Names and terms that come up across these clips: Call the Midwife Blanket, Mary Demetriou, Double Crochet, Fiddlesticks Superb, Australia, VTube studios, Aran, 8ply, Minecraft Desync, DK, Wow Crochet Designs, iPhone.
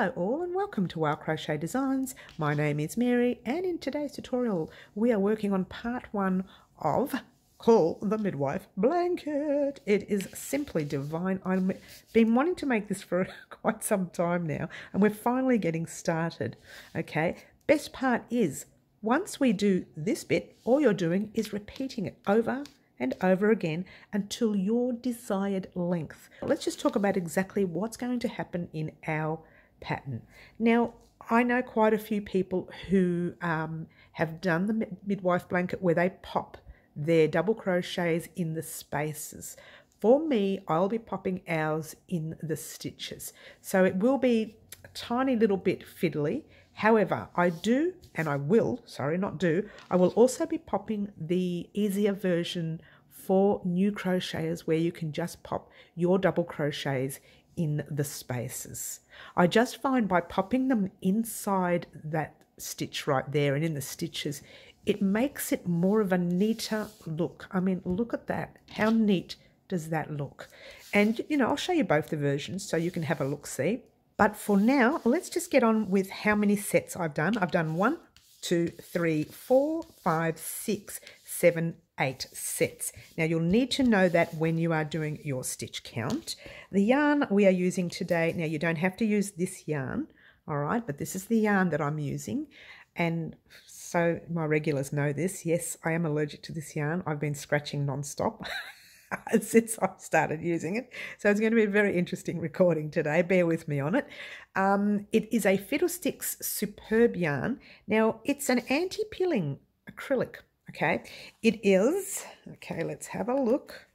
Hello all and welcome to Wow Crochet Designs. My name is Mary and in today's tutorial we are working on part one of Call the Midwife Blanket. It is simply divine. I've been wanting to make this for quite some time now and we're finally getting started. Okay, best part is once we do this bit, all you're doing is repeating it over and over again until your desired length. Let's just talk about exactly what's going to happen in our pattern. Now, I know quite a few people who have done the midwife blanket where they pop their double crochets in the spaces. For me, I'll be popping ours in the stitches. So it will be a tiny little bit fiddly. However, I will also be popping the easier version for new crocheters where you can just pop your double crochets in the spaces. I just find by popping them inside that stitch right there and in the stitches, it makes it more of a neater look. I mean, look at that. How neat does that look? And, you know, I'll show you both the versions so you can have a look-see. But for now, let's just get on with how many sets I've done. I've done 1, 2, 3, 4, 5, 6, 7, 8 sets. Now you'll need to know that when you are doing your stitch count. The yarn we are using today, now you don't have to use this yarn, all right, but this is the yarn that I'm using. And so my regulars know this. Yes, I am allergic to this yarn. I've been scratching non-stop since I started using it. So it's going to be a very interesting recording today. Bear with me on it. It is a Fiddlesticks Superb yarn. Now, it's an anti-pilling acrylic, okay? It is, okay, let's have a look.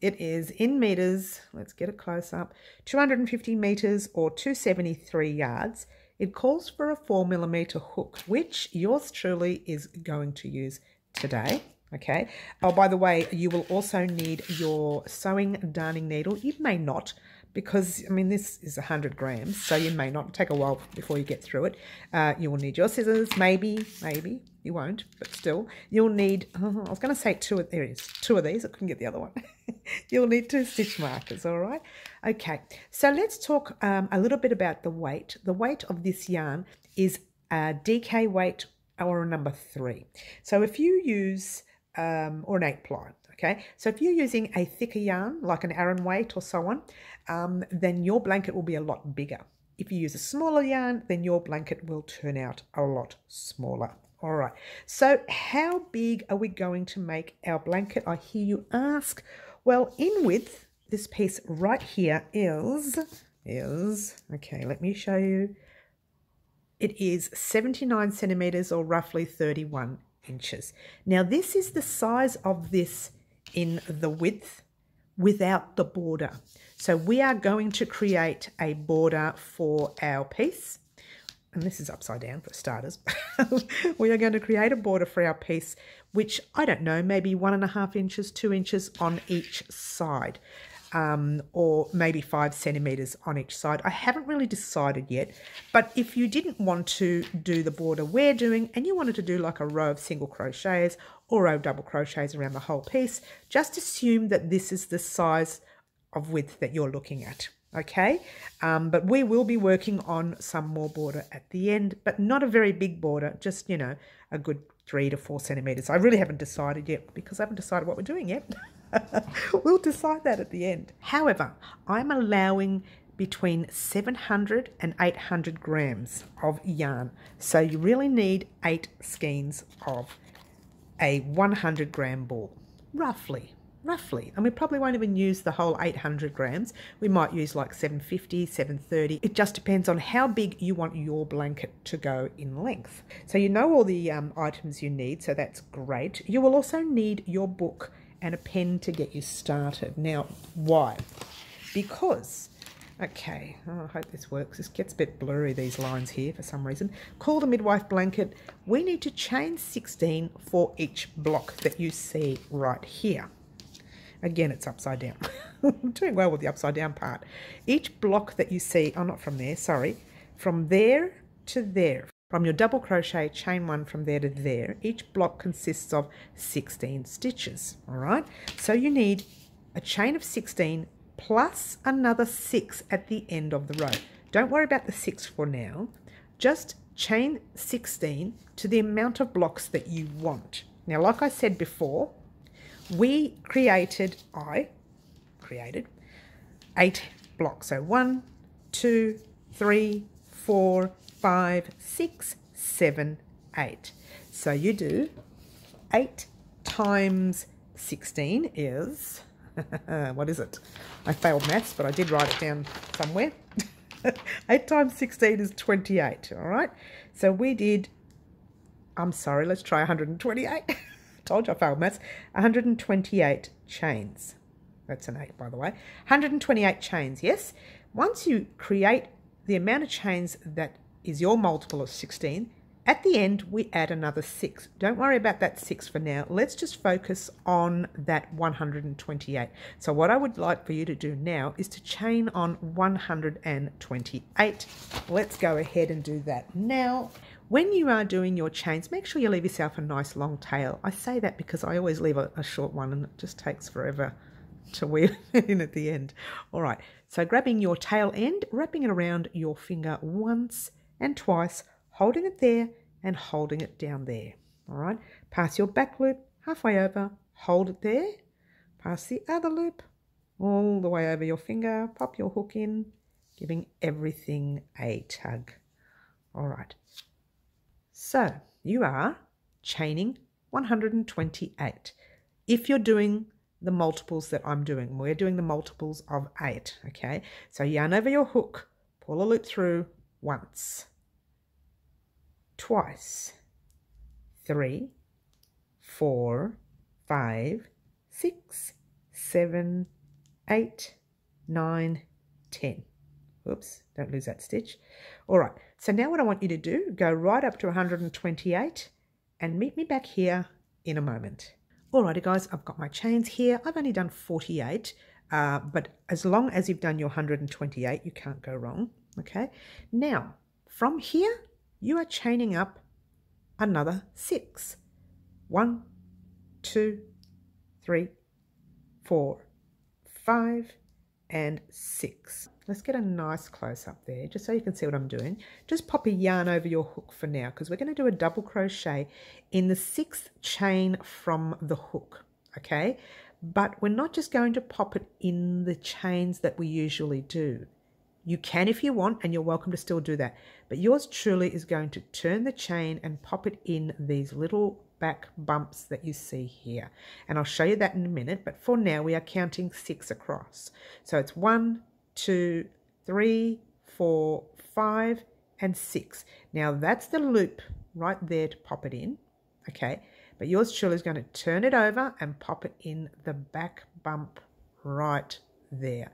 It is in meters, let's get a close up, 250 meters or 273 yards. It calls for a 4mm hook, which yours truly is going to use today. Okay. Oh, by the way, you will also need your sewing darning needle. You may not, because, I mean, this is 100 grams, so you may not. Take a while before you get through it. You will need your scissors, maybe you won't, but still. You'll need, oh, I was going to say two of these. I couldn't get the other one. You'll need 2 stitch markers, all right? Okay, so let's talk a little bit about the weight. The weight of this yarn is a DK weight or a number 3. So if you use... or an 8-ply, okay? So if you're using a thicker yarn, like an Aran weight or so on, then your blanket will be a lot bigger. If you use a smaller yarn, then your blanket will turn out a lot smaller. All right, so how big are we going to make our blanket? I hear you ask. Well, in width, this piece right here is okay, let me show you. It is 79 centimeters or roughly 31 inches. Now this is the size of this in the width without the border. So we are going to create a border for our piece. And this is upside down for starters. We are going to create a border for our piece, which I don't know, maybe 1.5 inches, 2 inches on each side, or maybe 5 centimeters on each side. I haven't really decided yet, but if you didn't want to do the border we're doing and you wanted to do like a row of single crochets or row of double crochets around the whole piece, just assume that this is the size of width that you're looking at, okay? But we will be working on some more border at the end, but not a very big border, just, you know, a good 3 to 4 centimeters. I really haven't decided yet because I haven't decided what we're doing yet. We'll decide that at the end. However, I'm allowing between 700 and 800 grams of yarn. So you really need 8 skeins of a 100 gram ball, roughly. And we probably won't even use the whole 800 grams. We might use like 750, 730. It just depends on how big you want your blanket to go in length. So you know all the items you need, so that's great. You will also need your book and a pen to get you started. Now, why? Because, okay, oh, I hope this works. This gets a bit blurry, these lines here, for some reason. Call the Midwife Blanket. We need to chain 16 for each block that you see right here. Again, it's upside down. I'm doing well with the upside down part. Each block that you see, oh, not from there, sorry, from there to there. From your double crochet, chain 1 from there to there. Each block consists of 16 stitches, all right? So you need a chain of 16 plus another 6 at the end of the row. Don't worry about the 6 for now. Just chain 16 to the amount of blocks that you want. Now, like I said before, I created 8 blocks. So 1, 2, 3, 4, 5, 6, 7, 8. So you do 8 times 16 is, what is it? I failed maths, but I did write it down somewhere. 8 times 16 is 28, all right? So we did, I'm sorry, let's try 128. Told you I failed maths. 128 chains. That's an 8, by the way. 128 chains, yes? Once you create the amount of chains that is your multiple of 16, at the end, we add another 6. Don't worry about that 6 for now. Let's just focus on that 128. So what I would like for you to do now is to chain on 128. Let's go ahead and do that now. When you are doing your chains, make sure you leave yourself a nice long tail. I say that because I always leave a short one and it just takes forever to weave it in at the end. All right, so grabbing your tail end, wrapping it around your finger once and twice, holding it there and holding it down there. All right, pass your back loop halfway over, hold it there, pass the other loop all the way over your finger, pop your hook in, giving everything a tug. All right, so you are chaining 128. If you're doing the multiples that I'm doing, we're doing the multiples of 8, okay? So yarn over your hook, pull a loop through once, twice, 3, 4, 5, 6, 7, 8, 9, 10. Oops, don't lose that stitch. All right, so now what I want you to do, go right up to 128 and meet me back here in a moment. Alrighty guys, I've got my chains here. I've only done 48, but as long as you've done your 128, you can't go wrong, okay? Now, from here, you are chaining up another 6. 1, 2, 3, 4, 5, and 6. Let's get a nice close up there just so you can see what I'm doing. Just pop a yarn over your hook for now because we're going to do a double crochet in the 6th chain from the hook, okay? But we're not just going to pop it in the chains that we usually do. You can if you want, and you're welcome to still do that. But yours truly is going to turn the chain and pop it in these little back bumps that you see here. And I'll show you that in a minute, but for now we are counting 6 across. So it's 1, 2, 3, 4, 5, and 6. Now that's the loop right there to pop it in, okay? But yours truly is going to turn it over and pop it in the back bump right there.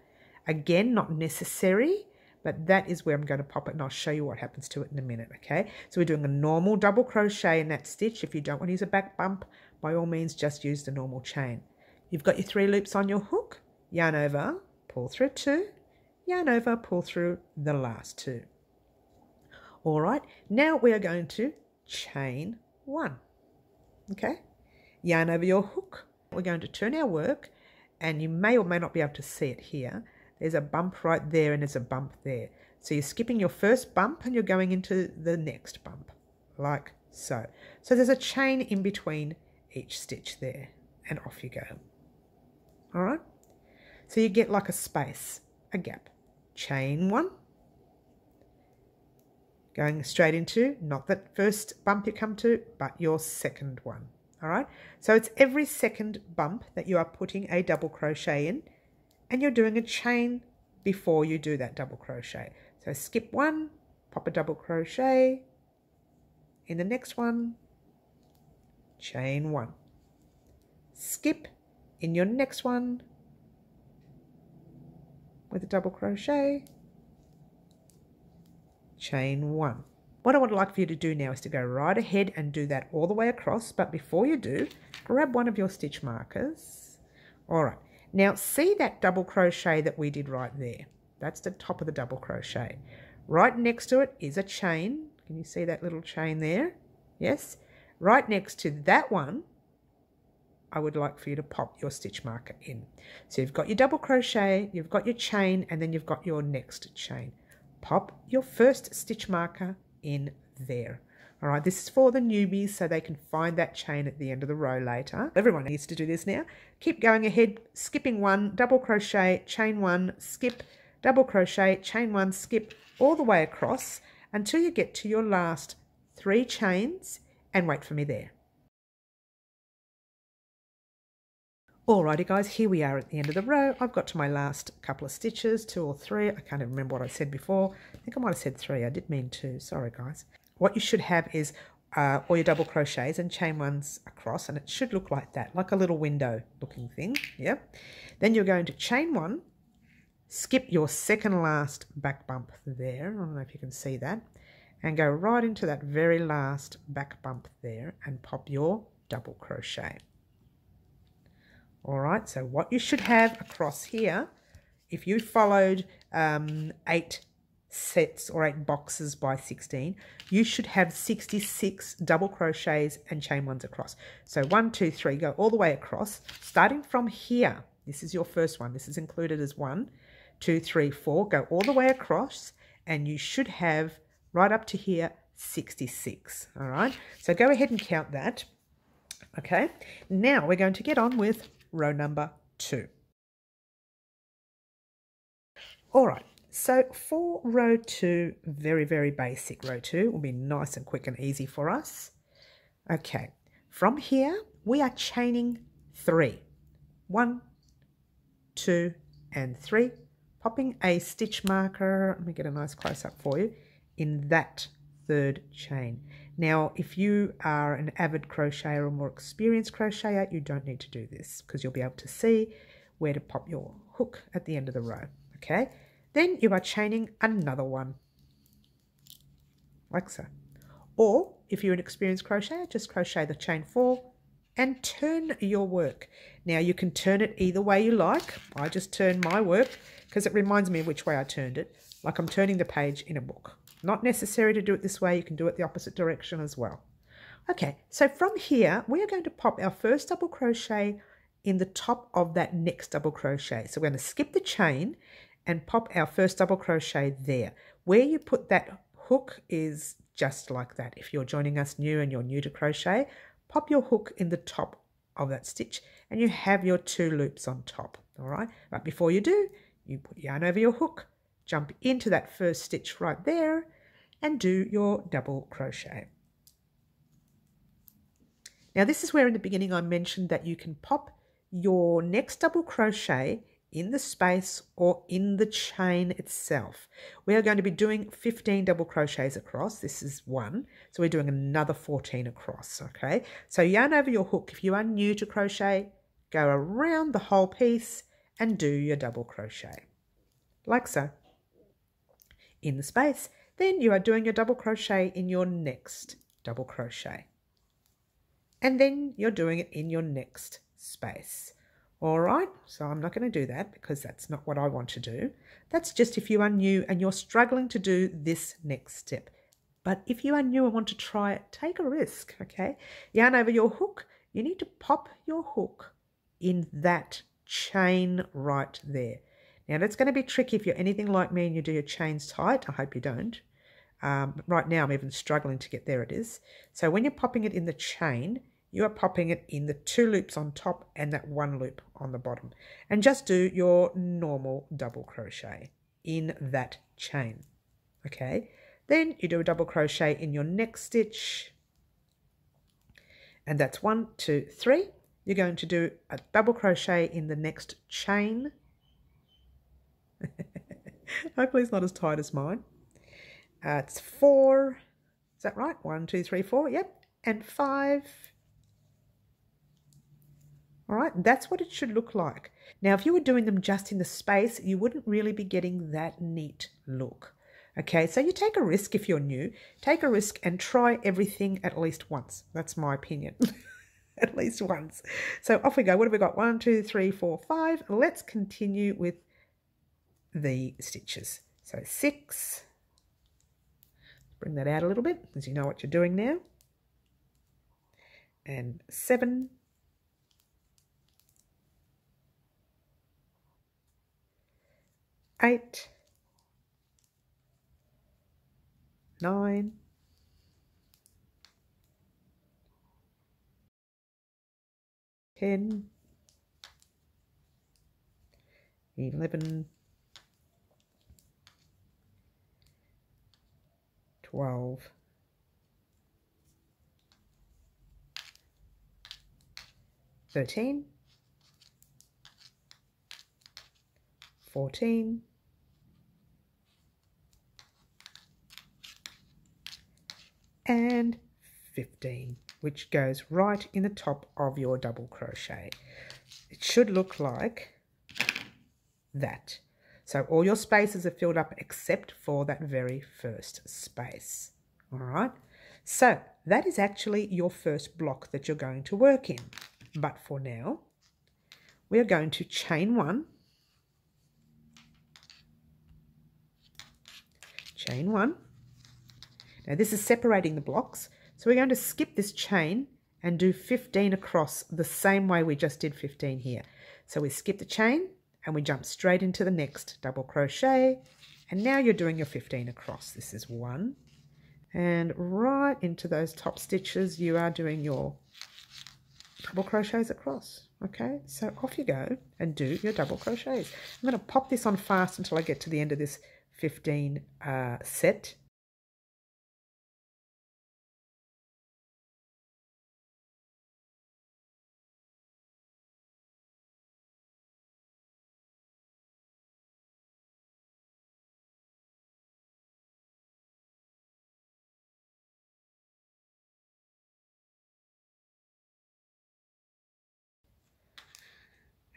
Again, not necessary, but that is where I'm going to pop it, and I'll show you what happens to it in a minute, okay? So we're doing a normal double crochet in that stitch. If you don't want to use a back bump, by all means, just use the normal chain. You've got your 3 loops on your hook, yarn over, pull through 2, yarn over, pull through the last 2. All right, now we are going to chain 1, okay? Yarn over your hook. We're going to turn our work, and you may or may not be able to see it here. There's a bump right there and there's a bump there. So you're skipping your first bump and you're going into the next bump, like so. So there's a chain in between each stitch there, and off you go. All right? So you get like a space, a gap. Chain 1. Going straight into, not that first bump you come to, but your second one. All right? So it's every second bump that you are putting a double crochet in, and you're doing a chain before you do that double crochet. So skip 1, pop a double crochet in the next one, chain 1, skip in your next one with a double crochet, chain 1. What I would like for you to do now is to go right ahead and do that all the way across, but before you do, grab one of your stitch markers. All right. Now, see that double crochet that we did right there? That's the top of the double crochet. Right next to it is a chain. Can you see that little chain there? Yes. Right next to that one, I would like for you to pop your stitch marker in. So you've got your double crochet, you've got your chain, and then you've got your next chain. pop your first stitch marker in there. All right, this is for the newbies so they can find that chain at the end of the row later. Everyone needs to do this now. Keep going ahead, skipping one, double crochet, chain one, skip, double crochet, chain one, skip, all the way across until you get to your last 3 chains, and wait for me there. Alrighty guys, here we are at the end of the row. I've got to my last couple of stitches, 2 or 3. I can't even remember what I said before. I think I might have said 3. I did mean 2. Sorry guys. What you should have is all your double crochets and chain ones across, and it should look like that, like a little window looking thing. Yep. Then you're going to chain one, skip your second last back bump there. I don't know if you can see that. And go right into that very last back bump there and pop your double crochet. All right, so what you should have across here, if you followed 8 sets or 8 boxes by 16, you should have 66 double crochets and chain ones across. So 1, 2, 3, go all the way across, starting from here. This is your first one. This is included as 1, 2, 3, 4. Go all the way across, and you should have right up to here 66. All right, so go ahead and count that. Okay, now we're going to get on with row number 2. All right, so for row 2, very, very basic row 2, will be nice and quick and easy for us. Okay, from here we are chaining 3. 1, 2, and 3, popping a stitch marker, let me get a nice close-up for you, in that third chain. Now, if you are an avid crocheter or more experienced crocheter, you don't need to do this because you'll be able to see where to pop your hook at the end of the row. Okay, then you are chaining another one, like so. Or if you're an experienced crocheter, just crochet the chain 4 and turn your work. Now, you can turn it either way you like. I just turn my work because it reminds me of which way I turned it, like I'm turning the page in a book. Not necessary to do it this way, you can do it the opposite direction as well. Okay, so from here, we are going to pop our first double crochet in the top of that next double crochet. So we're going to skip the chain and pop our first double crochet there. Where you put that hook is just like that. If you're joining us new and you're new to crochet, pop your hook in the top of that stitch and you have your 2 loops on top, all right? But before you do, you put yarn over your hook, jump into that first stitch right there, and do your double crochet. Now this is where in the beginning I mentioned that you can pop your next double crochet in the space or in the chain itself. We are going to be doing 15 double crochets across. This is 1, so we're doing another 14 across, okay? So yarn over your hook. If you are new to crochet, go around the whole piece and do your double crochet, like so, in the space. Then you are doing your double crochet in your next double crochet, and then you're doing it in your next space. All right, so I'm not going to do that because that's not what I want to do. That's just if you are new and you're struggling to do this next step. But if you are new and want to try it, take a risk, okay? Yarn over your hook. You need to pop your hook in that chain right there. Now, that's going to be tricky if you're anything like me and you do your chains tight. I hope you don't. Right now, I'm even struggling to get there. It is. So when you're popping it in the chain, you are popping it in the 2 loops on top and that 1 loop on the bottom. And just do your normal double crochet in that chain. Okay. Then you do a double crochet in your next stitch. And that's 1, 2, 3. You're going to do a double crochet in the next chain. Hopefully it's not as tight as mine. It's 4. Is that right? 1, 2, 3, 4. Yep. And 5. All right. That's what it should look like. Now, if you were doing them just in the space, you wouldn't really be getting that neat look. Okay. So you take a risk if you're new. Take a risk and try everything at least once. That's my opinion. At least once. So off we go. What have we got? 1, 2, 3, 4, 5. Let's continue with the stitches. So 6, bring that out a little bit because you know what you're doing now, and 7, eight, 9, ten, 11, 12, 13, 14, 15, which goes right in the top of your double crochet. It should look like that. So all your spaces are filled up except for that very first space. All right, so that is actually your first block that you're going to work in. But for now, we are going to chain one, chain one. Now this is separating the blocks, so we're going to skip this chain and do 15 across the same way we just did 15 here. So we skip the chain and we jump straight into the next double crochet, and now you're doing your 15 across. This is one, and right into those top stitches you are doing your double crochets across. Okay, so off you go and do your double crochets. I'm going to pop this on fast until I get to the end of this 15 set.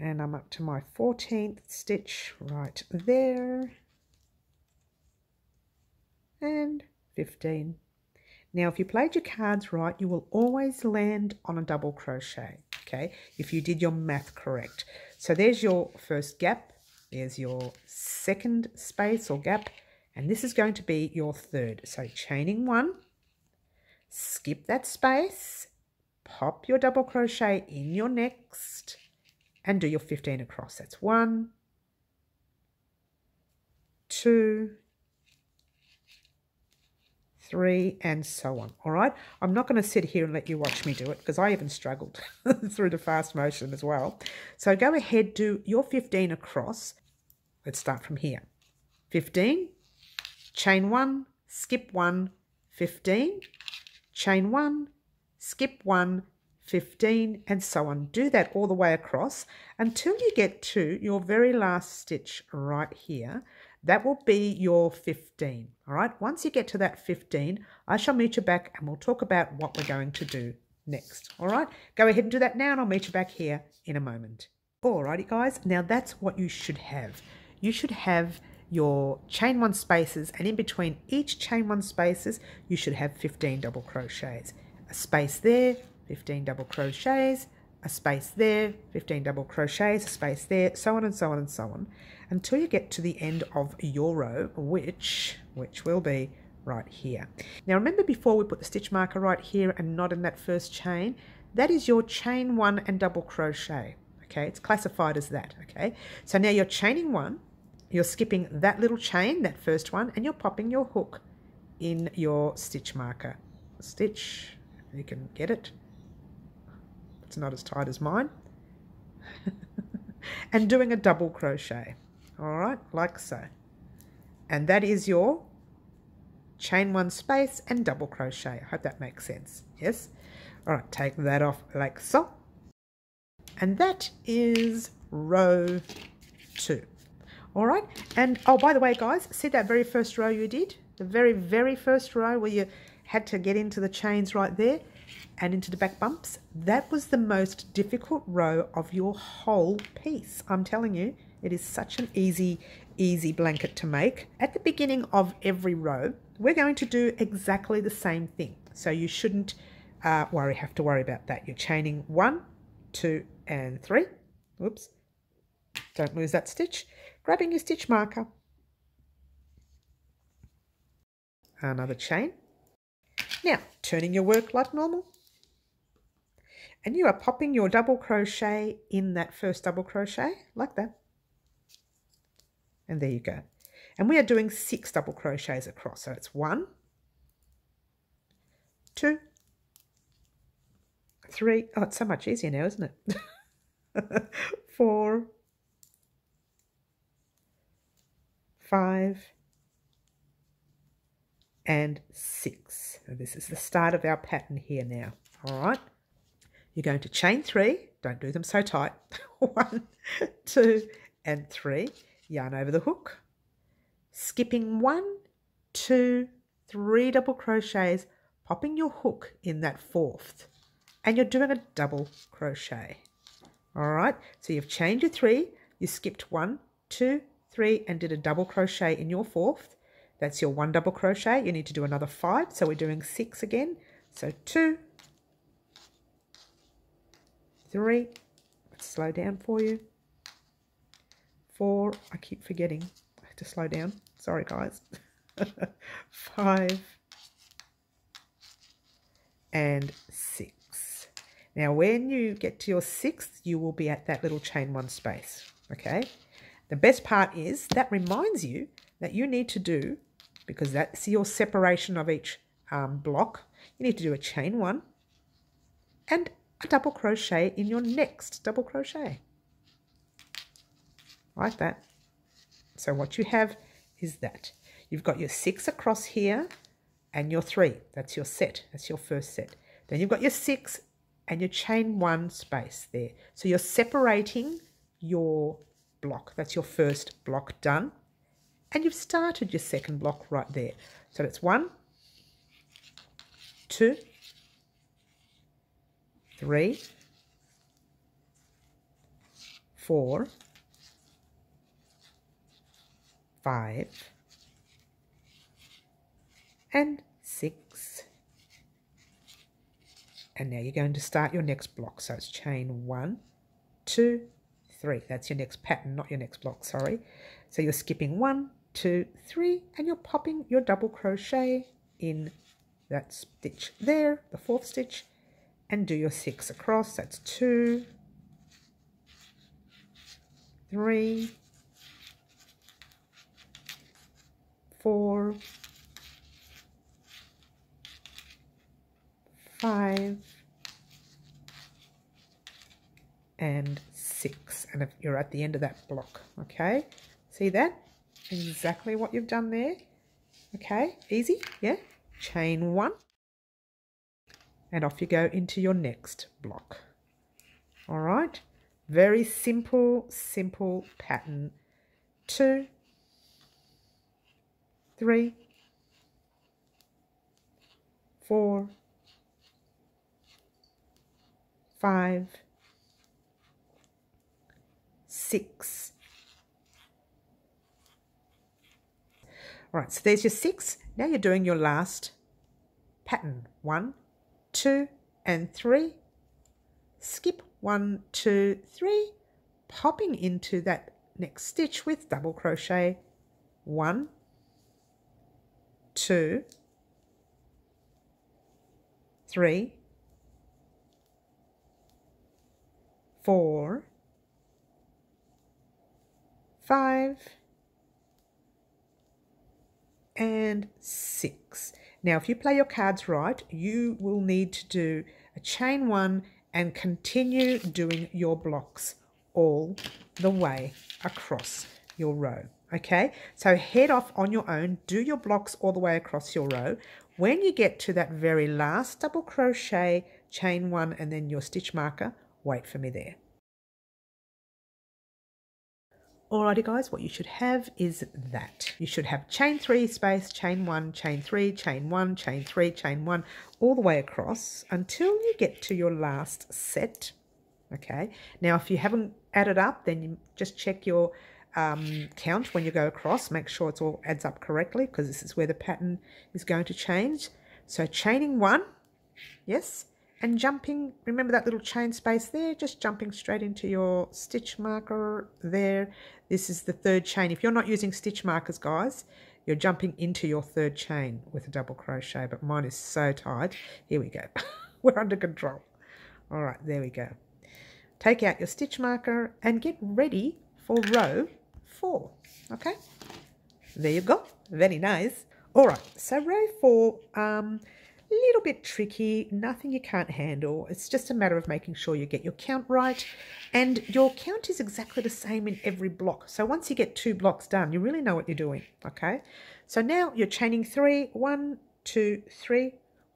And I'm up to my 14th stitch right there. And 15. Now, if you played your cards right, you will always land on a double crochet, okay? If you did your math correct. So there's your first gap. There's your second space or gap. And this is going to be your third. So chaining one, skip that space, pop your double crochet in your next, and do your 15 across. That's 1, 2, 3, and so on. All right, I'm not going to sit here and let you watch me do it, because I even struggled through the fast motion as well. So go ahead, do your 15 across. Let's start from here. 15, chain one, skip one, 15, chain one, skip one, 15, and so on. Do that all the way across until you get to your very last stitch right here. That will be your 15. All right, once you get to that 15, I shall meet you back and we'll talk about what we're going to do next. All right, go ahead and do that now, and I'll meet you back here in a moment. Alrighty guys, now that's what you should have. You should have your chain one spaces, and in between each chain one spaces you should have 15 double crochets. A space there, 15 double crochets, a space there, 15 double crochets, a space there, so on and so on and so on, until you get to the end of your row, which will be right here. Now remember, before we put the stitch marker right here and not in that first chain, that is your chain one and double crochet, okay? It's classified as that, okay? So now you're chaining one, you're skipping that little chain, that first one, and you're popping your hook in your stitch marker. Stitch, you can get it. It's not as tight as mine. And doing a double crochet, all right, like so. And that is your chain one space and double crochet. I hope that makes sense. Yes, all right, take that off like so. And that is row 2. All right, and oh, by the way guys, see that very first row you did, the very first row where you had to get into the chains right there and into the back bumps? That was the most difficult row of your whole piece. I'm telling you, it is such an easy blanket to make. At the beginning of every row, we're going to do exactly the same thing. So you shouldn't have to worry about that. You're chaining 1, 2, and 3. Whoops, don't lose that stitch. Grabbing your stitch marker. Another chain. Now, turning your work like normal. And you are popping your double crochet in that first double crochet, like that. And there you go. And we are doing 6 double crochets across. So it's 1, 2, 3, oh, it's so much easier now, isn't it? 4, 5, and 6. So this is the start of our pattern here now. All right, you're going to chain 3, don't do them so tight, 1, 2, and 3, yarn over the hook, skipping 1, 2, 3 double crochets, popping your hook in that 4th, and you're doing a double crochet. All right, so you've chained your 3, you skipped 1, 2, 3 and did a double crochet in your 4th. That's your 1 double crochet. You need to do another 5, so we're doing 6 again. So 2, 3, let's slow down for you, 4, I keep forgetting to slow down, sorry guys, 5, and 6. Now when you get to your 6th, you will be at that little chain 1 space. Okay, the best part is that reminds you that you need to do, because that's your separation of each block, you need to do a chain 1 and a double crochet in your next double crochet, like that. So what you have is that you've got your 6 across here and your 3, that's your set, that's your first set. Then you've got your 6 and your chain 1 space there. So you're separating your block, that's your first block done, and you've started your second block right there. So it's 1, 2, 3, 4, 5, and 6, and now you're going to start your next block. So it's chain 1, 2, 3, that's your next pattern, not your next block, sorry. So you're skipping 1, 2, 3 and you're popping your double crochet in that stitch there, the 4th stitch, and do your 6 across. That's 2, 3, 4, 5, and 6, and if you're at the end of that block. Okay, see that, exactly what you've done there. Okay, easy, yeah. Chain 1 and off you go into your next block. All right, very simple pattern. 2, 3, 4, 5, 6. All right, so there's your 6. Now you're doing your last pattern, 1, 2, and 3. Skip 1, 2, 3, popping into that next stitch with double crochet, 1, 2, 3, 4, 5, and 6. Now if you play your cards right, you will need to do a chain 1 and continue doing your blocks all the way across your row. Okay, so head off on your own, do your blocks all the way across your row. When you get to that very last double crochet, chain 1 and then your stitch marker, wait for me there. Alrighty guys, what you should have is that. You should have chain 3 space, chain 1, chain 3, chain 1, chain 3, chain 1, all the way across until you get to your last set. Okay, now if you haven't added up, then you just check your count when you go across, make sure it all adds up correctly, because this is where the pattern is going to change. So chaining 1, yes, and jumping, remember that little chain space there, just jumping straight into your stitch marker there. This is the 3rd chain. If you're not using stitch markers guys, you're jumping into your 3rd chain with a double crochet, but mine is so tight. Here we go. We're under control. All right, there we go. Take out your stitch marker and get ready for row 4. Okay, there you go, very nice. All right, so row 4, a little bit tricky, nothing you can't handle. It's just a matter of making sure you get your count right, and your count is exactly the same in every block. So once you get two blocks done, you really know what you're doing, okay? So now you're chaining 3, 1, 2, 3,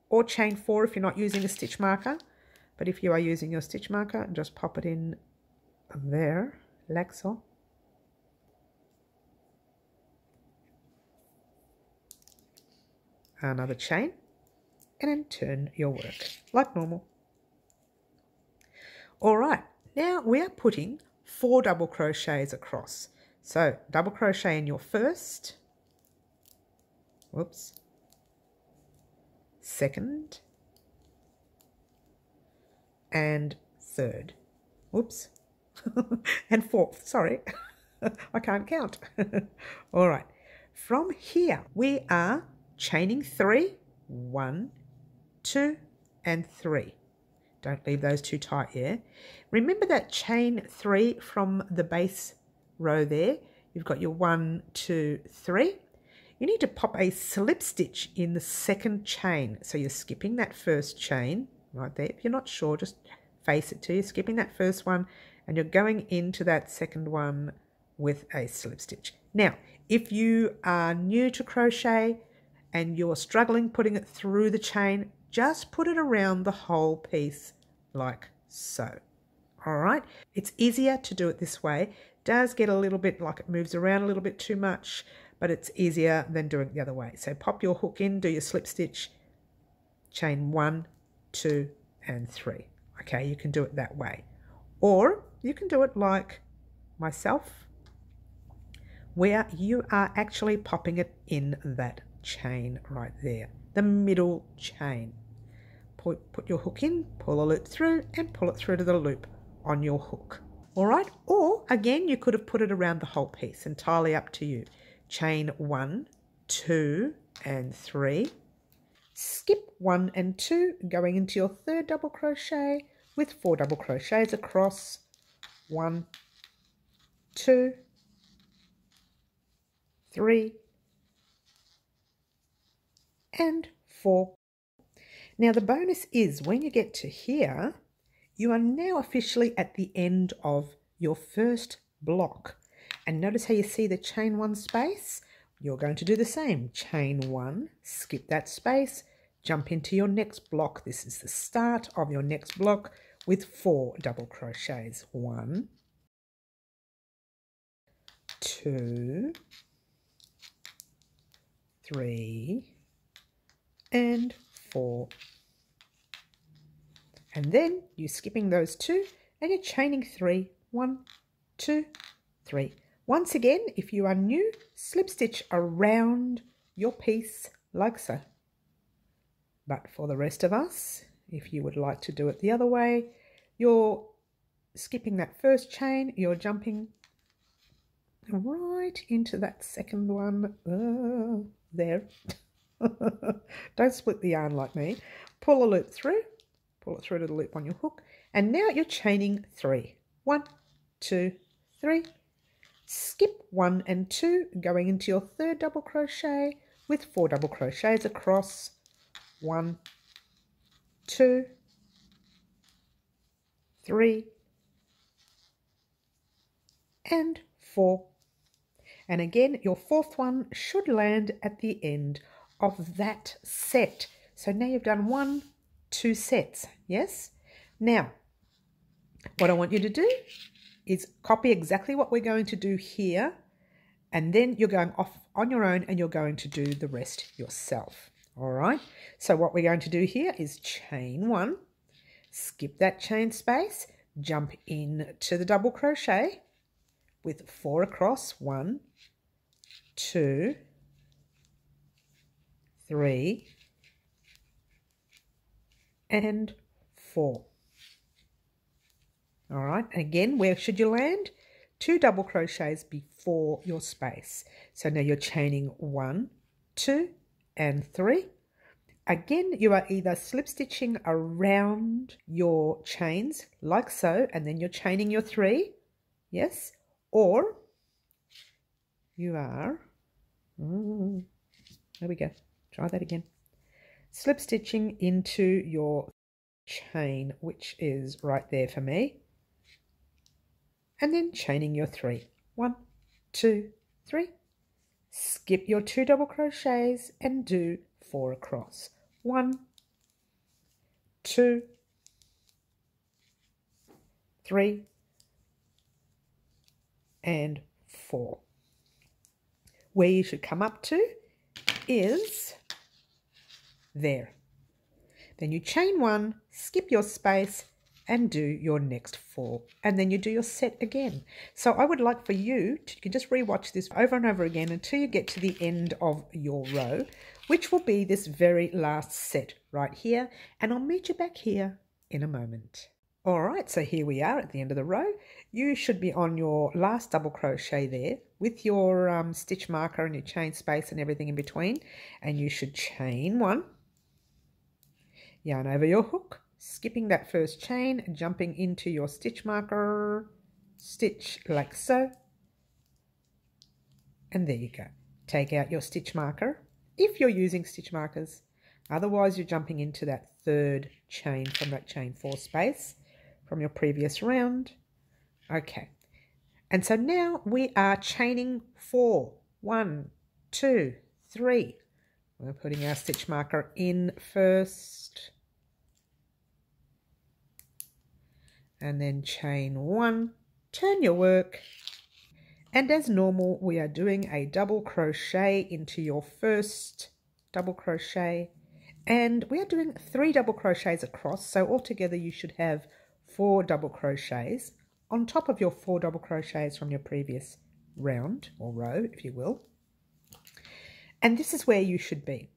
or chain 4 if you're not using a stitch marker. But if you are using your stitch marker, just pop it in there, Laxel. Another chain, and then turn your work like normal. All right, now we are putting 4 double crochets across. So double crochet in your first, whoops, second, and third, whoops, and fourth, sorry, I can't count. All right, from here we are chaining 3, 1, 2, and 3. Don't leave those too tight here. Remember that chain 3 from the base row there. You've got your 1, 2, 3. You need to pop a slip stitch in the second chain. So you're skipping that first chain right there. If you're not sure, just face it to you. Skipping that first one, and you're going into that second one with a slip stitch. Now, if you are new to crochet and you're struggling putting it through the chain, just put it around the whole piece like so. All right, it's easier to do it this way. It does get a little bit like it moves around a little bit too much, but it's easier than doing it the other way. So pop your hook in, do your slip stitch, chain 1, 2, and 3. Okay, you can do it that way, or you can do it like myself, where you are actually popping it in that chain right there, the middle chain. Put your hook in, pull a loop through, and pull it through to the loop on your hook. All right, or again, you could have put it around the whole piece, entirely up to you. Chain 1, 2, and 3. Skip 1 and 2, going into your third double crochet with 4 double crochets across. 1, 2, 3, and 4. Now the bonus is when you get to here, you are now officially at the end of your first block. And notice how you see the chain 1 space? You're going to do the same. Chain 1, skip that space, jump into your next block. This is the start of your next block with 4 double crochets. 1, 2, 3, and 4, and then you're skipping those 2 and you're chaining 3. 1, 2, 3. Once again, if you are new, slip stitch around your piece like so. But for the rest of us, if you would like to do it the other way, you're skipping that first chain, you're jumping right into that second one there. Don't split the yarn like me. Pull a loop through, pull it through to the loop on your hook, and now you're chaining 3. 1, 2, 3. Skip 1 and 2, going into your third double crochet with 4 double crochets across. 1, 2, 3, and 4. And again, your fourth one should land at the end of that set. So now you've done 1, 2 sets, yes? Now, what I want you to do is copy exactly what we're going to do here, and then you're going off on your own and you're going to do the rest yourself, all right? So what we're going to do here is chain 1, skip that chain space, jump in to the double crochet with 4 across. 1, 2, 3, and 4. All right, and again, where should you land? 2 double crochets before your space. So now you're chaining 1, 2, and 3. Again, you are either slip stitching around your chains like so, and then you're chaining your 3, yes, or you are, there we go, try that again. slip stitching into your chain, which is right there for me, and then chaining your three. 1, 2, 3, skip your 2 double crochets and do 4 across. 1, 2, 3 and 4. Where you should come up to is there. Then you chain 1, skip your space and do your next 4, and then you do your set again. So I would like for you to, you can just rewatch this over and over again until you get to the end of your row, which will be this very last set right here, and I'll meet you back here in a moment. All right, so here we are at the end of the row. You should be on your last double crochet there with your stitch marker and your chain space and everything in between, and you should chain 1, yarn over your hook, skipping that first chain and jumping into your stitch marker, stitch like so, and there you go. Take out your stitch marker if you're using stitch markers, otherwise you're jumping into that third chain from that chain 4 space from your previous round. Okay, and so now we are chaining 4. 1, 2, 3. We're putting our stitch marker in first, and then chain 1, turn your work, and as normal we are doing a double crochet into your first double crochet, and we are doing 3 double crochets across, so altogether you should have 4 double crochets on top of your 4 double crochets from your previous round, or row if you will, and this is where you should be.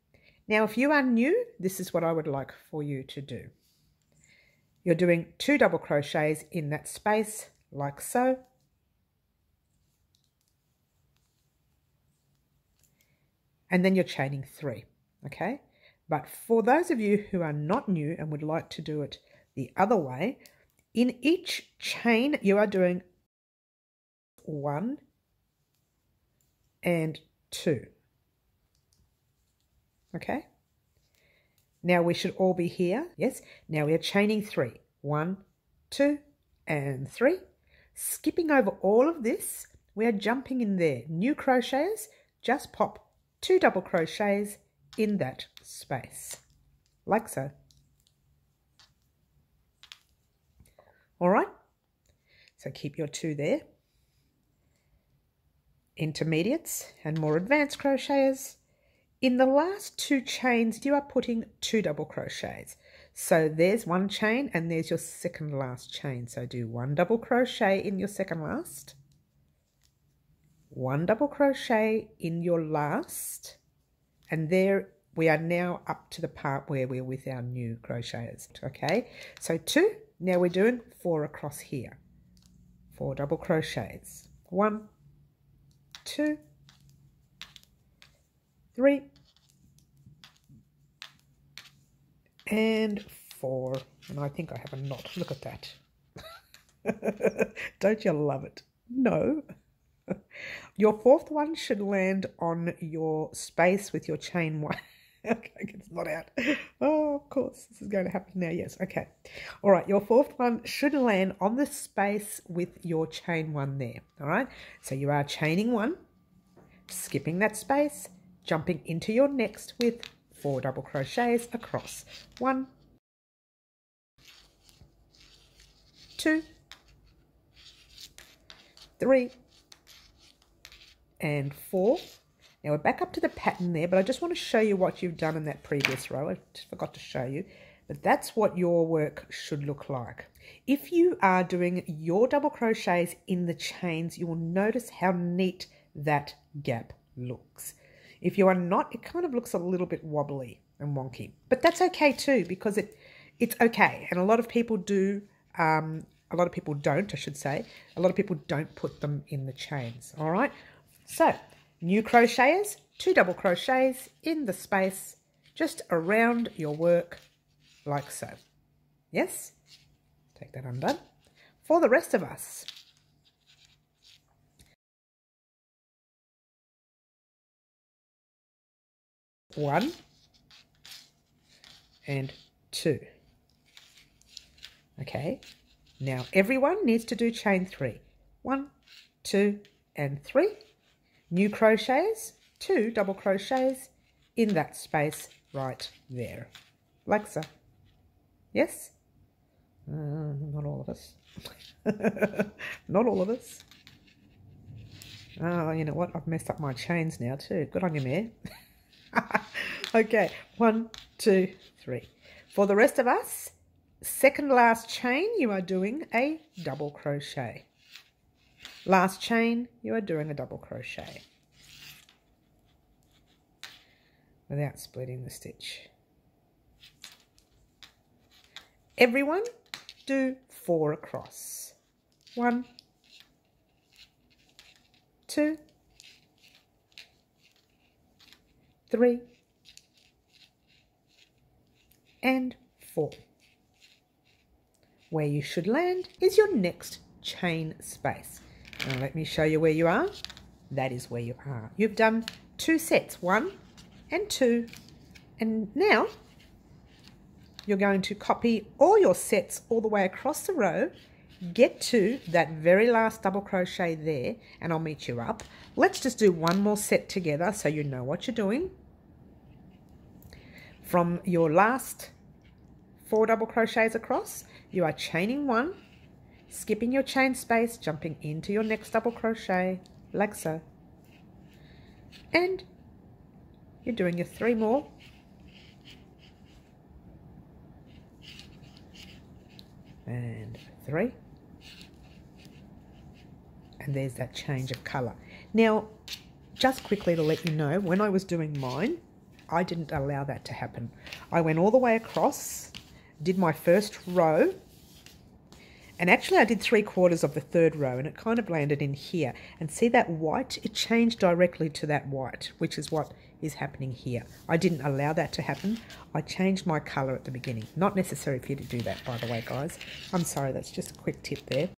Now if you are new, this is what I would like for you to do. You're doing 2 double crochets in that space like so, and then you're chaining 3. Okay, but for those of you who are not new and would like to do it the other way, in each chain you are doing 1 and 2. Okay, now we should all be here. Yes, now we are chaining 3. 1, 2 and 3. Skipping over all of this, we are jumping in there. New crocheters, just pop 2 double crochets in that space, like so. All right, so keep your 2 there. Intermediates and more advanced crocheters. In the last 2 chains you are putting 2 double crochets, so there's 1 chain and there's your second last chain, so do 1 double crochet in your second last, 1 double crochet in your last, and there we are now up to the part where we're with our new crocheters. Okay, so 2, now we're doing 4 across here, 4 double crochets, 1, 2, 3 and 4, and I think I have a knot. Look at that. Don't you love it? No. Your 4th one should land on your space with your chain 1. Okay, it's not out. Oh, of course, this is going to happen now. Yes, okay. All right, your 4th one should land on the space with your chain 1 there. All right, so you are chaining 1, skipping that space, jumping into your next with 4 double crochets across. 1, 2, 3 and 4. Now we're back up to the pattern there, but I just want to show you what you've done in that previous row. I forgot to show you, but that's what your work should look like. If you are doing your double crochets in the chains, you will notice how neat that gap looks. If you are not, it kind of looks a little bit wobbly and wonky, but that's okay too, because it's okay, and a lot of people do, a lot of people don't, I should say, a lot of people don't put them in the chains. All right, so new crocheters, 2 double crochets in the space just around your work like so. Yes, take that undone. For the rest of us, and 2. Okay, now everyone needs to do chain 3. 1, 2 and 3. New crochets, 2 double crochets in that space right there, like so. Yes? Not all of us. Not all of us. Oh, you know what? I've messed up my chains now too. Good on you, Mare. Okay, 1, 2, 3. For the rest of us, second last chain, you are doing a double crochet. Last chain, you are doing a double crochet without splitting the stitch. Everyone do 4 across. 1, 2, 3 and 4. Where you should land is your next chain space. Now let me show you where you are. That is where you are. You've done 2 sets, 1 and 2, and now you're going to copy all your sets all the way across the row, get to that very last double crochet there, and I'll meet you up. Let's just do one more set together so you know what you're doing. From your last 4 double crochets across, you are chaining 1, skipping your chain space, jumping into your next double crochet, like so. And you're doing your 3 more. And 3. And there's that change of colour. Now, just quickly to let you know, when I was doing mine, I didn't allow that to happen. I went all the way across, did my first row, and actually I did 3/4 of the third row, and it kind of landed in here. And see that white? It changed directly to that white, which is what is happening here. I didn't allow that to happen. I changed my colour at the beginning. Not necessary for you to do that, by the way, guys. I'm sorry, that's just a quick tip there.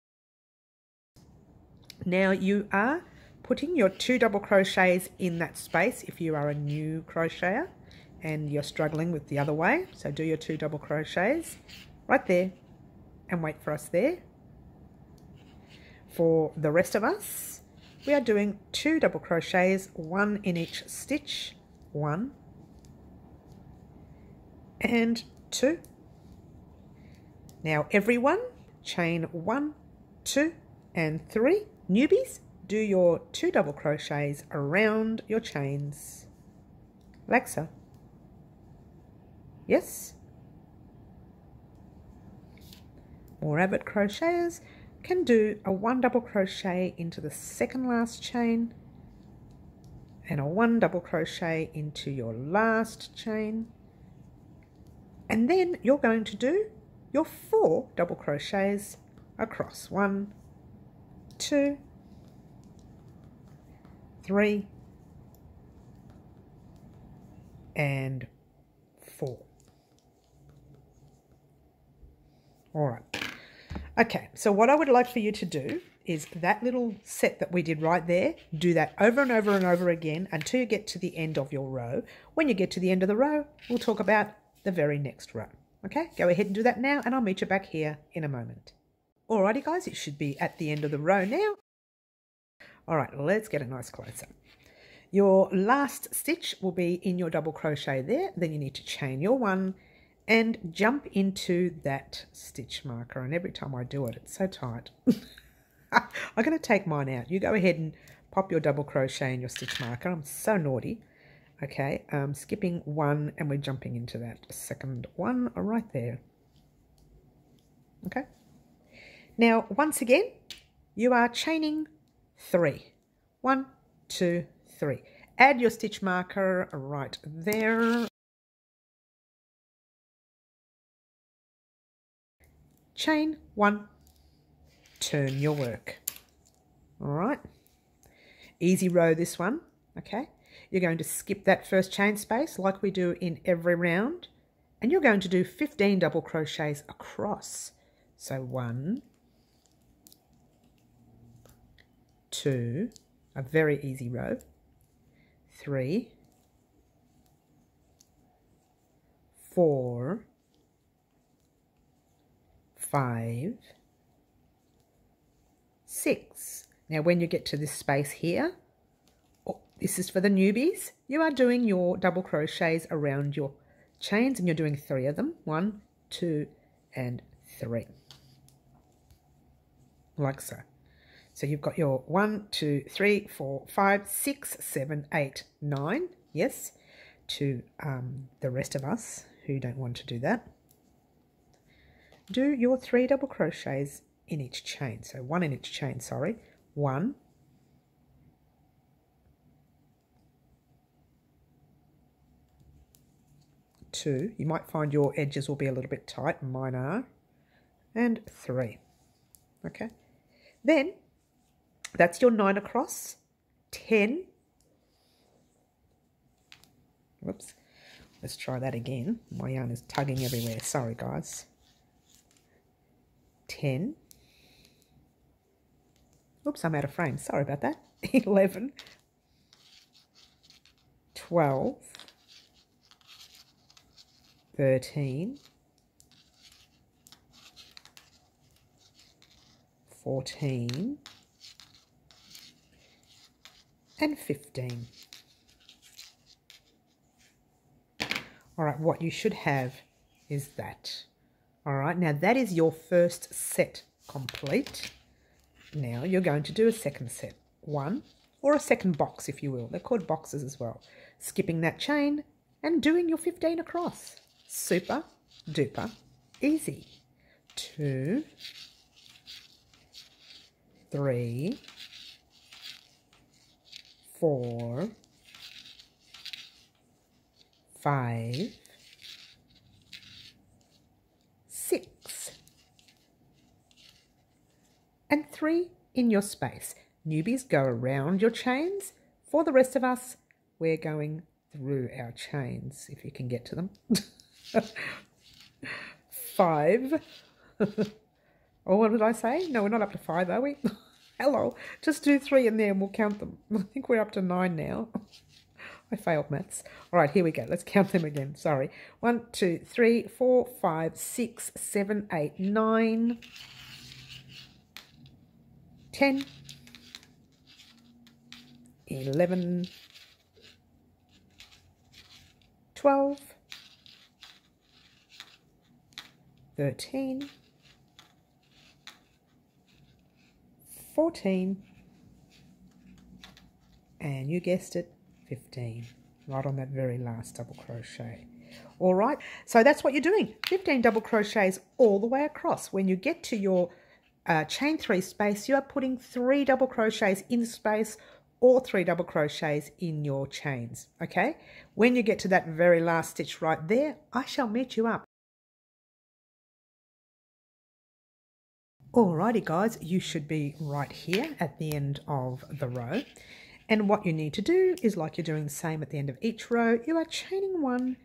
Now you are putting your 2 double crochets in that space if you are a new crocheter and you're struggling with the other way. So do your 2 double crochets right there and wait for us there. For the rest of us, we are doing 2 double crochets, 1 in each stitch, 1 and 2. Now everyone, chain 1, 2 and 3. Newbies, do your 2 double crochets around your chains, like so. Yes? More avid crocheters can do a 1 double crochet into the second last chain and a 1 double crochet into your last chain, and then you're going to do your 4 double crochets across. 1, 2, 3 and 4. All right. Okay, so what I would like for you to do is that little set that we did right there, do that over and over and over again until you get to the end of your row. When you get to the end of the row, we'll talk about the very next row. Okay, go ahead and do that now, and I'll meet you back here in a moment. Alrighty, guys, it should be at the end of the row now. All right, let's get a nice close-up. Your last stitch will be in your double crochet there. Then you need to chain your 1 and jump into that stitch marker. And every time I do it, it's so tight. I'm going to take mine out. You go ahead and pop your double crochet in your stitch marker. I'm so naughty. Okay, skipping 1, and we're jumping into that second one right there. Okay. Now, once again, you are chaining 3. 1, 2, 3. Add your stitch marker right there. Chain 1. Turn your work. All right. Easy row, this one. Okay. You're going to skip that first chain space like we do in every round. And you're going to do 15 double crochets across. So 1, 2, a very easy row, 3, 4, 5, 6. Now when you get to this space here, this is for the newbies, you are doing your double crochets around your chains, and you're doing 3 of them, 1, 2 and 3, like so. So you've got your 1, 2, 3, 4, 5, 6, 7, 8, 9, yes, to the rest of us who don't want to do that. Do your 3 double crochets in each chain, so 1 in each chain, sorry, 1, 2, you might find your edges will be a little bit tight, mine are, and 3. Okay, then that's your 9 across, 10, whoops, let's try that again, my yarn is tugging everywhere, sorry guys, 10, oops, I'm out of frame, sorry about that, 11, 12, 13, 14, and 15. All right, what you should have is that. All right, now that is your first set complete. Now you're going to do a second set, one, or a second box, if you will. They're called boxes as well. Skipping that chain and doing your 15 across. Super duper easy. 2, 3, 4, 5, 6, and 3 in your space. Newbies, go around your chains. For the rest of us, we're going through our chains, if you can get to them. 5. Oh, what did I say? No, we're not up to 5, are we? Hello. Just do 3 in there and we'll count them. I think we're up to 9 now. I failed maths. All right, here we go. Let's count them again. Sorry. 1, 2, 3, 4, 5, 6, 7, 8, 9, 10, 11, 12, 13, 14, and you guessed it, 15, right on that very last double crochet. All right, so that's what you're doing, 15 double crochets all the way across. When you get to your chain 3 space, you are putting 3 double crochets in space, or 3 double crochets in your chains. Okay, when you get to that very last stitch right there, I shall meet you up. Alrighty guys, you should be right here at the end of the row, and what you need to do is, like you're doing the same at the end of each row, you are chaining 1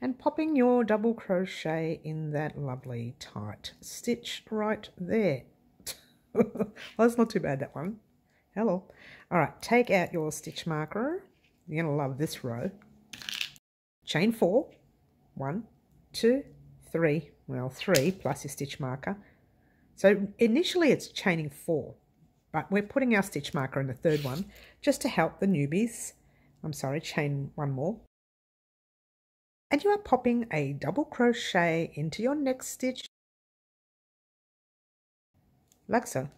and popping your double crochet in that lovely tight stitch right there. Well, that's not too bad, that one. Hello. Alright, take out your stitch marker, you're going to love this row. Chain 4, 1, 2, 3, well 3 plus your stitch marker. So initially it's chaining 4, but we're putting our stitch marker in the third one just to help the newbies. I'm sorry, chain 1 more. And you are popping a double crochet into your next stitch, like so.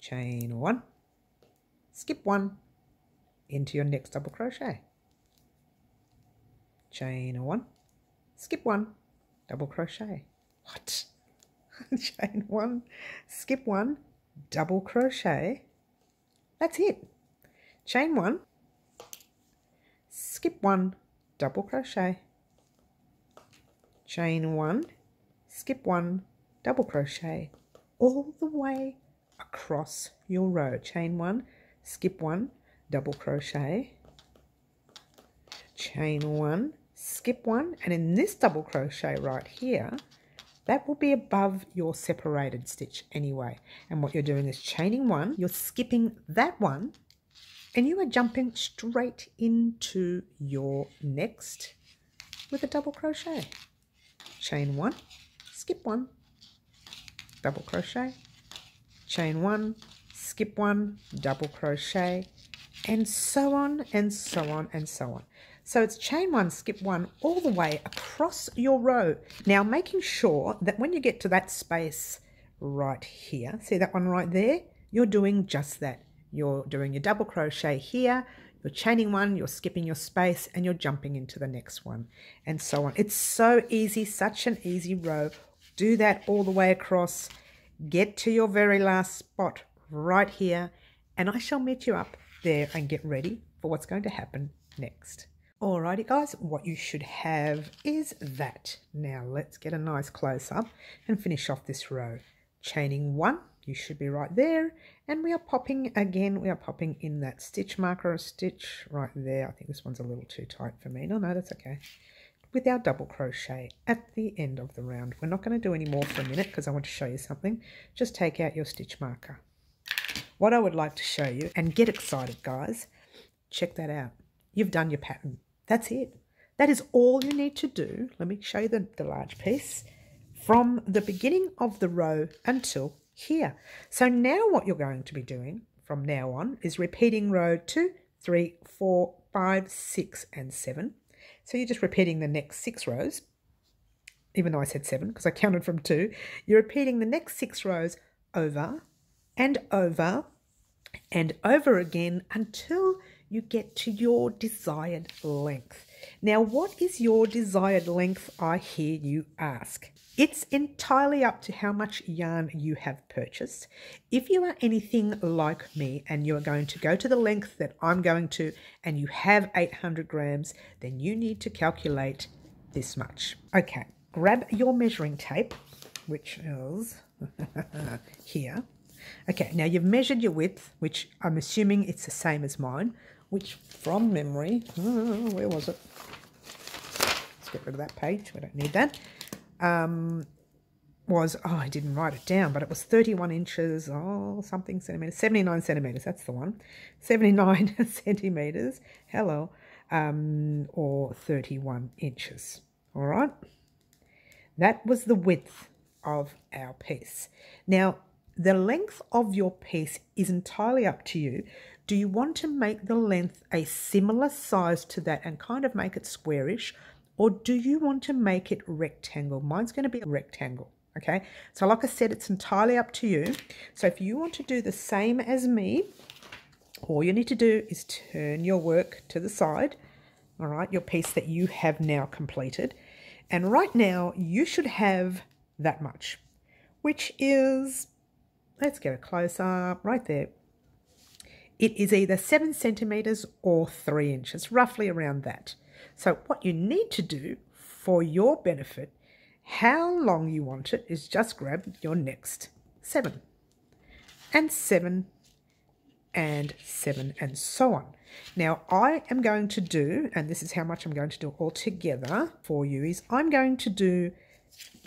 Chain 1, skip 1 into your next double crochet. Chain 1, skip 1, double crochet. What? Chain 1, skip 1, double crochet, that's it. Chain 1, skip 1, double crochet. Chain 1, skip 1, double crochet, all the way across your row. Chain 1, skip 1, double crochet. Chain 1, skip 1, and in this double crochet right here, that will be above your separated stitch anyway. And what you're doing is chaining 1, you're skipping that one, and you are jumping straight into your next with a double crochet. Chain 1, skip 1, double crochet, chain one, skip one, double crochet, and so on and so on and so on. So it's chain one, skip one, all the way across your row. Now making sure that when you get to that space right here, see that one right there, you're doing just that. You're doing your double crochet here, you're chaining one, you're skipping your space, and you're jumping into the next one, and so on. It's so easy, such an easy row. Do that all the way across. Get to your very last spot right here, and I shall meet you up there and get ready for what's going to happen next. Alrighty guys, what you should have is that. Now let's get a nice close up and finish off this row. Chaining one, you should be right there, and we are popping again, we are popping in that stitch marker, a stitch right there. I think this one's a little too tight for me. No, that's okay. With our double crochet at the end of the round. We're not going to do any more for a minute because I want to show you something. Just take out your stitch marker. What I would like to show you, and get excited guys, check that out. You've done your pattern. That's it. That is all you need to do. Let me show you the large piece from the beginning of the row until here. So now what you're going to be doing from now on is repeating row 2, 3, 4, 5, 6 and 7. So you're just repeating the next 6 rows, even though I said 7 because I counted from 2. You're repeating the next 6 rows over and over and over again until you get to your desired length. Now, what is your desired length, I hear you ask? It's entirely up to how much yarn you have purchased. If you are anything like me and you are going to go to the length that I'm going to and you have 800 grams, then you need to calculate this much. Okay, grab your measuring tape, which is here. Okay, now you've measured your width, which I'm assuming it's the same as mine, which from memory, where was it? Let's get rid of that page, we don't need that. I didn't write it down, but it was 31 inches, oh, something centimetres, 79 centimetres, that's the one, 79 centimetres, hello, or 31 inches, all right? That was the width of our piece. Now, the length of your piece is entirely up to you. Do you want to make the length a similar size to that and kind of make it squarish? Or do you want to make it rectangle? Mine's going to be a rectangle, okay? So like I said, it's entirely up to you. So if you want to do the same as me, all you need to do is turn your work to the side, all right, your piece that you have now completed. And right now, you should have that much, which is... let's get a close up right there. It is either 7 centimeters or 3 inches, roughly around that. So what you need to do for your benefit, how long you want it, is just grab your next 7 and 7 and 7 and so on. Now I am going to do, and this is how much I'm going to do all together for you, is I'm going to do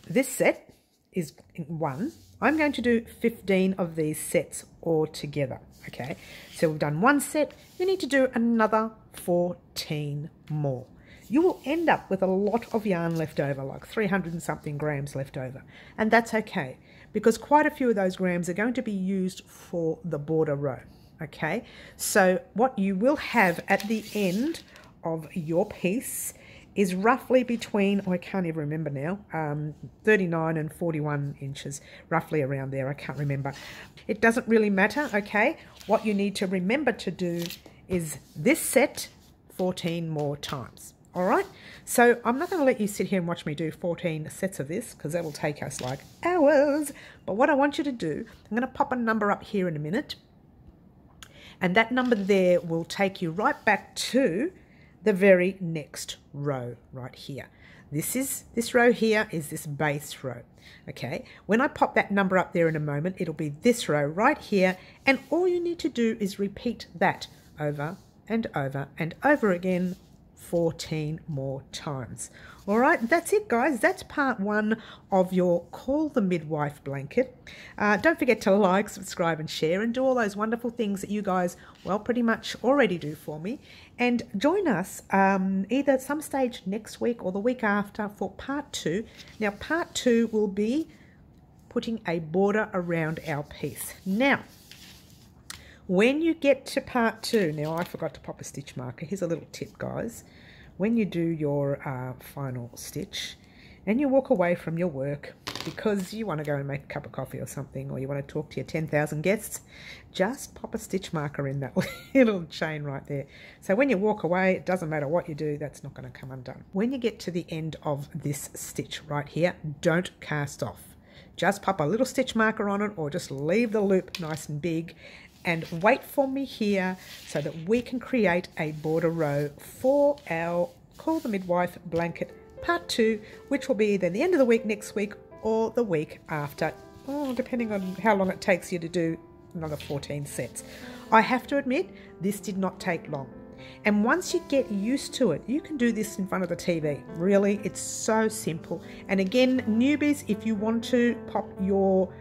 this set is one. I'm going to do 15 of these sets all together, okay? So we've done one set. You need to do another 14 more. You will end up with a lot of yarn left over, like 300 and something grams left over. And that's okay, because quite a few of those grams are going to be used for the border row, okay? So what you will have at the end of your piece is roughly between, I can't even remember now, 39 and 41 inches, roughly around there, I can't remember. It doesn't really matter, okay? What you need to remember to do is this set 14 more times, all right? So I'm not gonna let you sit here and watch me do 14 sets of this because that will take us like hours. But what I want you to do, I'm gonna pop a number up here in a minute, and that number there will take you right back to the very next row right here. This row here is this base row, okay? When I pop that number up there in a moment, it'll be this row right here, and all you need to do is repeat that over and over and over again 14 more times. All right, that's it guys. That's part one of your Call the Midwife Blanket. Don't forget to like, subscribe and share and do all those wonderful things that you guys, well, pretty much already do for me. And join us either some stage next week or the week after for part two. Now part two will be putting a border around our piece. Now, when you get to part two, now I forgot to pop a stitch marker. Here's a little tip, guys. When you do your final stitch and you walk away from your work because you want to go and make a cup of coffee or something, or you want to talk to your 10,000 guests, just pop a stitch marker in that little chain right there. So when you walk away, it doesn't matter what you do, that's not going to come undone. When you get to the end of this stitch right here, don't cast off. Just pop a little stitch marker on it, or just leave the loop nice and big and wait for me here so that we can create a border row for our Call the Midwife Blanket Part 2, which will be either the end of the week next week or the week after, depending on how long it takes you to do another 14 sets. I have to admit, this did not take long. And once you get used to it, you can do this in front of the TV. Really, it's so simple. And again, newbies, if you want to pop your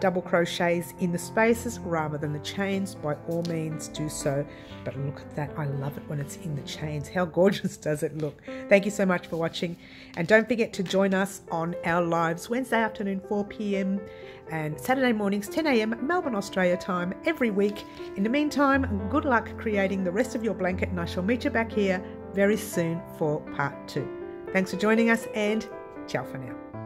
double crochets in the spaces rather than the chains, by all means do so. But look at that, I love it when it's in the chains. How gorgeous does it look? Thank you so much for watching, and don't forget to join us on our lives Wednesday afternoon 4 p.m. and Saturday mornings 10 a.m. Melbourne, Australia time every week. In the meantime, good luck creating the rest of your blanket, and I shall meet you back here very soon for part 2. Thanks for joining us, and ciao for now.